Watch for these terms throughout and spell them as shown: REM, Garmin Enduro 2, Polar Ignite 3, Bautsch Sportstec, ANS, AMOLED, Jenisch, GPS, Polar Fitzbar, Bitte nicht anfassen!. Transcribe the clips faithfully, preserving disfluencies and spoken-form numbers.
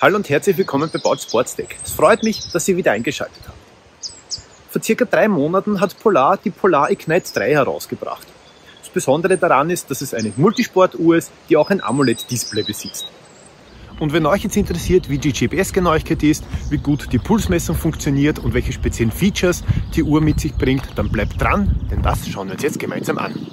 Hallo und herzlich willkommen bei Bautsch Sportstec. Es freut mich, dass ihr wieder eingeschaltet habt. Vor circa drei Monaten hat Polar die Polar Ignite drei herausgebracht. Das Besondere daran ist, dass es eine Multisport-Uhr ist, die auch ein AMOLED-Display besitzt. Und wenn euch jetzt interessiert, wie die G P S-Genauigkeit ist, wie gut die Pulsmessung funktioniert und welche speziellen Features die Uhr mit sich bringt, dann bleibt dran, denn das schauen wir uns jetzt gemeinsam an.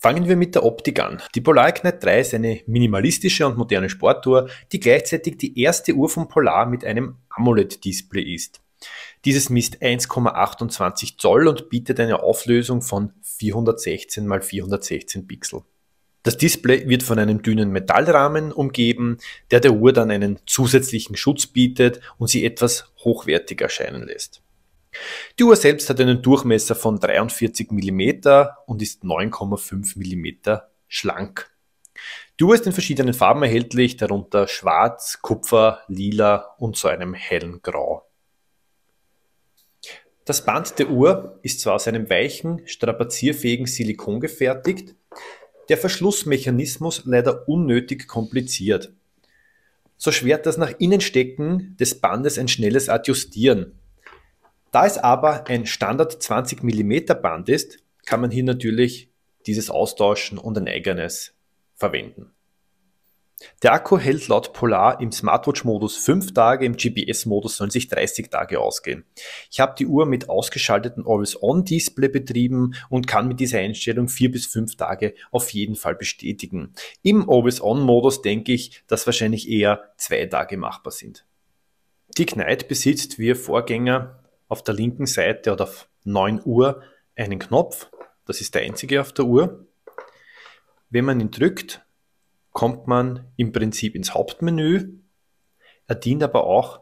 Fangen wir mit der Optik an. Die Polar Ignite drei ist eine minimalistische und moderne Sportuhr, die gleichzeitig die erste Uhr von Polar mit einem AMOLED-Display ist. Dieses misst eins Komma achtundzwanzig Zoll und bietet eine Auflösung von vierhundertsechzehn mal vierhundertsechzehn Pixel. Das Display wird von einem dünnen Metallrahmen umgeben, der der Uhr dann einen zusätzlichen Schutz bietet und sie etwas hochwertig erscheinen lässt. Die Uhr selbst hat einen Durchmesser von dreiundvierzig Millimeter und ist neun Komma fünf Millimeter schlank. Die Uhr ist in verschiedenen Farben erhältlich, darunter schwarz, kupfer, lila und so einem hellen Grau. Das Band der Uhr ist zwar aus einem weichen, strapazierfähigen Silikon gefertigt, der Verschlussmechanismus leider unnötig kompliziert. So schwert das nach Innenstecken des Bandes ein schnelles Adjustieren. Da es aber ein Standard zwanzig Millimeter Band ist, kann man hier natürlich dieses austauschen und ein eigenes verwenden. Der Akku hält laut Polar im Smartwatch-Modus fünf Tage, im G P S-Modus sollen sich dreißig Tage ausgehen. Ich habe die Uhr mit ausgeschaltetem Always-On-Display betrieben und kann mit dieser Einstellung vier bis fünf Tage auf jeden Fall bestätigen. Im Always-On-Modus denke ich, dass wahrscheinlich eher zwei Tage machbar sind. Die Ignite besitzt wie ihr Vorgänger auf der linken Seite oder auf neun Uhr einen Knopf. Das ist der einzige auf der Uhr. Wenn man ihn drückt, kommt man im Prinzip ins Hauptmenü. Er dient aber auch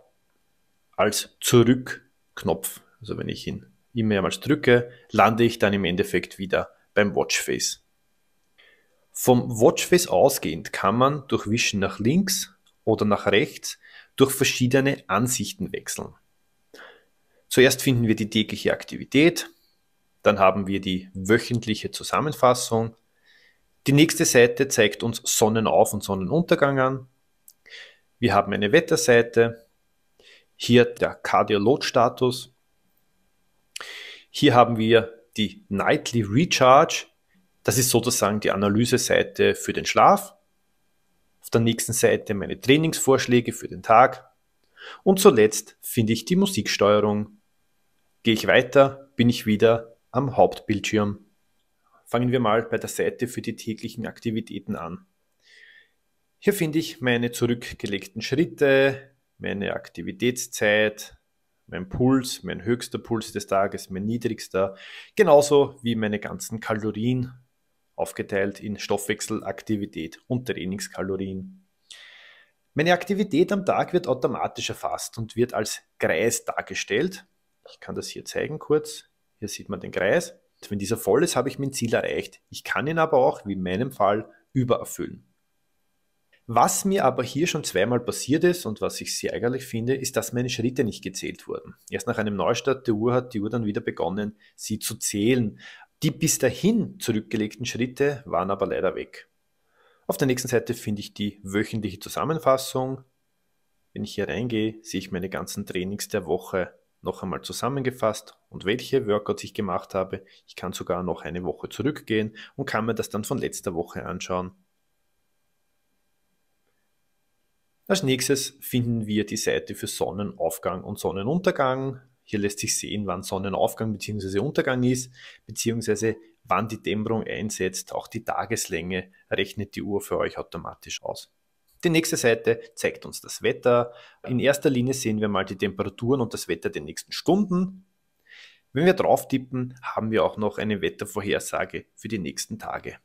als Zurück-Knopf. Also wenn ich ihn mehrmals drücke, lande ich dann im Endeffekt wieder beim Watchface. Vom Watchface ausgehend kann man durch Wischen nach links oder nach rechts durch verschiedene Ansichten wechseln. Zuerst finden wir die tägliche Aktivität, dann haben wir die wöchentliche Zusammenfassung. Die nächste Seite zeigt uns Sonnenauf- und Sonnenuntergang an. Wir haben eine Wetterseite, hier der Cardio-Load-Status. Hier haben wir die Nightly Recharge, das ist sozusagen die Analyseseite für den Schlaf. Auf der nächsten Seite meine Trainingsvorschläge für den Tag. Und zuletzt finde ich die Musiksteuerung. Gehe ich weiter, bin ich wieder am Hauptbildschirm. Fangen wir mal bei der Seite für die täglichen Aktivitäten an. Hier finde ich meine zurückgelegten Schritte, meine Aktivitätszeit, mein Puls, mein höchster Puls des Tages, mein niedrigster, genauso wie meine ganzen Kalorien, aufgeteilt in Stoffwechselaktivität und Trainingskalorien. Meine Aktivität am Tag wird automatisch erfasst und wird als Kreis dargestellt. Ich kann das hier zeigen kurz. Hier sieht man den Kreis. Wenn dieser voll ist, habe ich mein Ziel erreicht. Ich kann ihn aber auch, wie in meinem Fall, übererfüllen. Was mir aber hier schon zweimal passiert ist und was ich sehr ärgerlich finde, ist, dass meine Schritte nicht gezählt wurden. Erst nach einem Neustart der Uhr hat die Uhr dann wieder begonnen, sie zu zählen. Die bis dahin zurückgelegten Schritte waren aber leider weg. Auf der nächsten Seite finde ich die wöchentliche Zusammenfassung. Wenn ich hier reingehe, sehe ich meine ganzen Trainings der Woche noch einmal zusammengefasst und welche Workouts ich gemacht habe. Ich kann sogar noch eine Woche zurückgehen und kann mir das dann von letzter Woche anschauen. Als nächstes finden wir die Seite für Sonnenaufgang und Sonnenuntergang. Hier lässt sich sehen, wann Sonnenaufgang bzw. Untergang ist, bzw. wann die Dämmerung einsetzt. Auch die Tageslänge rechnet die Uhr für euch automatisch aus. Die nächste Seite zeigt uns das Wetter. In erster Linie sehen wir mal die Temperaturen und das Wetter der nächsten Stunden. Wenn wir drauf tippen, haben wir auch noch eine Wettervorhersage für die nächsten Tage.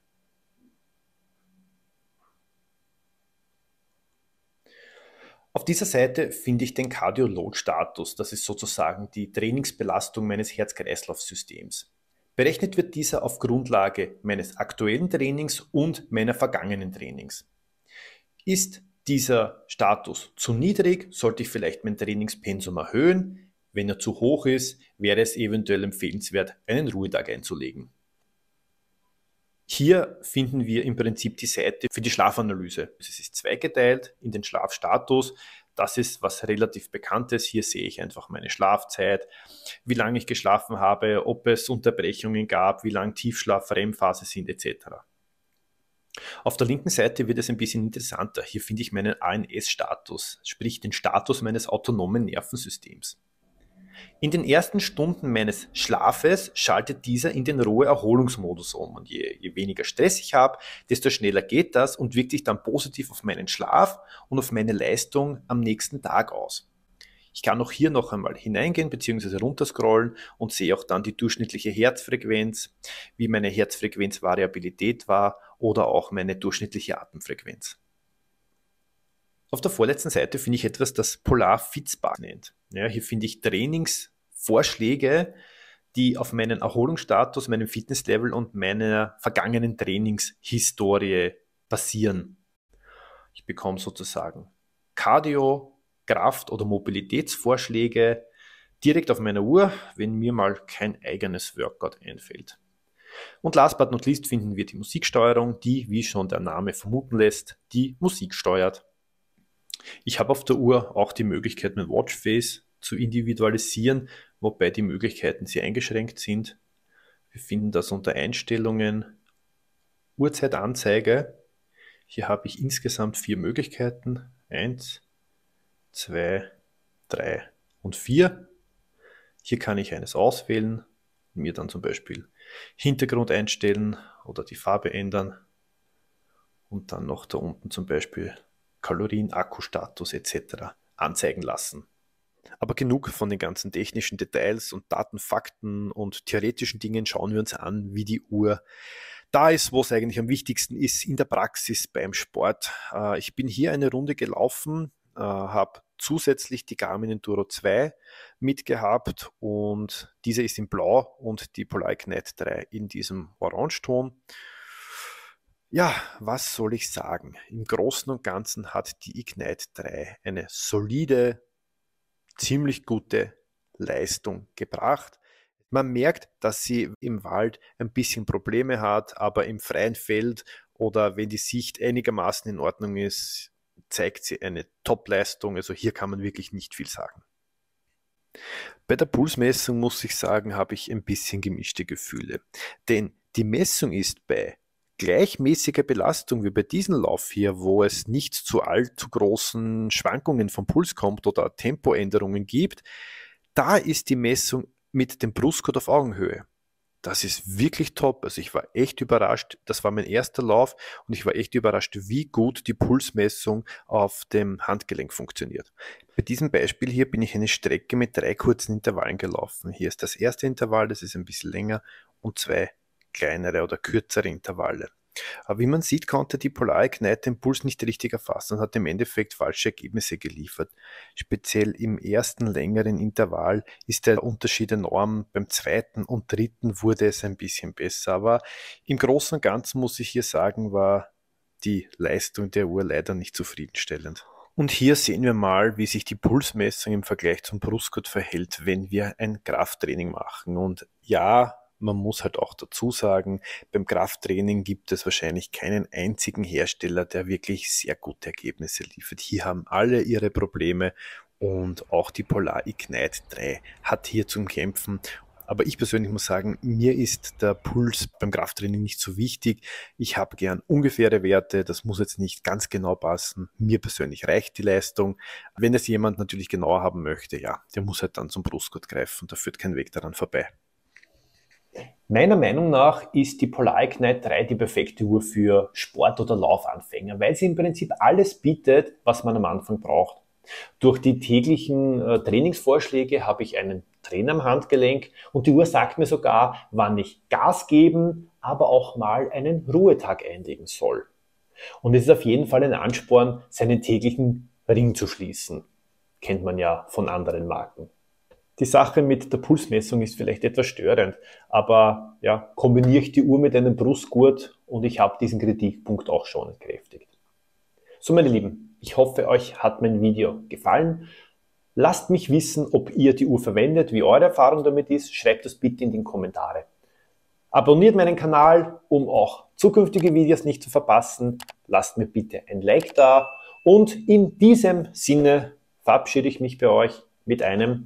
Auf dieser Seite finde ich den Cardio-Load-Status. Das ist sozusagen die Trainingsbelastung meines Herz-Kreislauf-Systems. Berechnet wird dieser auf Grundlage meines aktuellen Trainings und meiner vergangenen Trainings. Ist dieser Status zu niedrig, sollte ich vielleicht mein Trainingspensum erhöhen. Wenn er zu hoch ist, wäre es eventuell empfehlenswert, einen Ruhetag einzulegen. Hier finden wir im Prinzip die Seite für die Schlafanalyse. Es ist zweigeteilt in den Schlafstatus. Das ist was relativ Bekanntes. Hier sehe ich einfach meine Schlafzeit, wie lange ich geschlafen habe, ob es Unterbrechungen gab, wie lang Tiefschlaf, R E M-Phase sind et cetera. Auf der linken Seite wird es ein bisschen interessanter. Hier finde ich meinen A N S-Status, sprich den Status meines autonomen Nervensystems. In den ersten Stunden meines Schlafes schaltet dieser in den Ruhe-Erholungsmodus um. Und je, je weniger Stress ich habe, desto schneller geht das und wirkt sich dann positiv auf meinen Schlaf und auf meine Leistung am nächsten Tag aus. Ich kann auch hier noch einmal hineingehen bzw. runterscrollen und sehe auch dann die durchschnittliche Herzfrequenz, wie meine Herzfrequenzvariabilität war oder auch meine durchschnittliche Atemfrequenz. Auf der vorletzten Seite finde ich etwas, das Polar Fitzbar nennt. Ja, hier finde ich Trainingsvorschläge, die auf meinen Erholungsstatus, meinem Fitnesslevel und meiner vergangenen Trainingshistorie basieren. Ich bekomme sozusagen Cardio, Kraft- oder Mobilitätsvorschläge direkt auf meiner Uhr, wenn mir mal kein eigenes Workout einfällt. Und last but not least finden wir die Musiksteuerung, die, wie schon der Name vermuten lässt, die Musik steuert. Ich habe auf der Uhr auch die Möglichkeit, mein Watchface zu individualisieren, wobei die Möglichkeiten sehr eingeschränkt sind. Wir finden das unter Einstellungen, Uhrzeitanzeige. Hier habe ich insgesamt vier Möglichkeiten. Eins, zwei, drei und vier. Hier kann ich eines auswählen und mir dann zum Beispiel Hintergrund einstellen oder die Farbe ändern. Und dann noch da unten zum Beispiel Kalorien, Akkustatus et cetera anzeigen lassen. Aber genug von den ganzen technischen Details und Daten, Fakten und theoretischen Dingen. Schauen wir uns an, wie die Uhr da ist, was eigentlich am wichtigsten ist in der Praxis beim Sport. Ich bin hier eine Runde gelaufen, habe zusätzlich die Garmin Enduro zwei mitgehabt und diese ist in Blau und die Polar Ignite drei in diesem Orangeton. Ja, was soll ich sagen? Im Großen und Ganzen hat die Ignite drei eine solide, ziemlich gute Leistung gebracht. Man merkt, dass sie im Wald ein bisschen Probleme hat, aber im freien Feld oder wenn die Sicht einigermaßen in Ordnung ist, zeigt sie eine Top-Leistung. Also hier kann man wirklich nicht viel sagen. Bei der Pulsmessung, muss ich sagen, habe ich ein bisschen gemischte Gefühle. Denn die Messung ist bei gleichmäßiger Belastung wie bei diesem Lauf hier, wo es nicht zu allzu großen Schwankungen vom Puls kommt oder Tempoänderungen gibt, da ist die Messung mit dem Brustgurt auf Augenhöhe. Das ist wirklich top. Also ich war echt überrascht. Das war mein erster Lauf und ich war echt überrascht, wie gut die Pulsmessung auf dem Handgelenk funktioniert. Bei diesem Beispiel hier bin ich eine Strecke mit drei kurzen Intervallen gelaufen. Hier ist das erste Intervall, das ist ein bisschen länger und zwei kleinere oder kürzere Intervalle. Aber wie man sieht, konnte die Polar Ignite den Puls nicht richtig erfassen und hat im Endeffekt falsche Ergebnisse geliefert. Speziell im ersten längeren Intervall ist der Unterschied enorm, beim zweiten und dritten wurde es ein bisschen besser. Aber im Großen und Ganzen muss ich hier sagen, war die Leistung der Uhr leider nicht zufriedenstellend. Und hier sehen wir mal, wie sich die Pulsmessung im Vergleich zum Brustgurt verhält, wenn wir ein Krafttraining machen. Und ja, man muss halt auch dazu sagen, beim Krafttraining gibt es wahrscheinlich keinen einzigen Hersteller, der wirklich sehr gute Ergebnisse liefert. Hier haben alle ihre Probleme und auch die Polar Ignite drei hat hier zum Kämpfen. Aber ich persönlich muss sagen, mir ist der Puls beim Krafttraining nicht so wichtig. Ich habe gern ungefähre Werte, das muss jetzt nicht ganz genau passen. Mir persönlich reicht die Leistung. Wenn das jemand natürlich genauer haben möchte, ja, der muss halt dann zum Brustgurt greifen, da führt kein Weg daran vorbei. Meiner Meinung nach ist die Polar Ignite drei die perfekte Uhr für Sport- oder Laufanfänger, weil sie im Prinzip alles bietet, was man am Anfang braucht. Durch die täglichen äh, Trainingsvorschläge habe ich einen Trainer am Handgelenk und die Uhr sagt mir sogar, wann ich Gas geben, aber auch mal einen Ruhetag einlegen soll. Und es ist auf jeden Fall ein Ansporn, seinen täglichen Ring zu schließen. Kennt man ja von anderen Marken. Die Sache mit der Pulsmessung ist vielleicht etwas störend, aber ja, kombiniere ich die Uhr mit einem Brustgurt und ich habe diesen Kritikpunkt auch schon entkräftigt. So meine Lieben, ich hoffe, euch hat mein Video gefallen. Lasst mich wissen, ob ihr die Uhr verwendet, wie eure Erfahrung damit ist. Schreibt das bitte in die Kommentare. Abonniert meinen Kanal, um auch zukünftige Videos nicht zu verpassen, lasst mir bitte ein Like da. Und in diesem Sinne verabschiede ich mich bei euch mit einem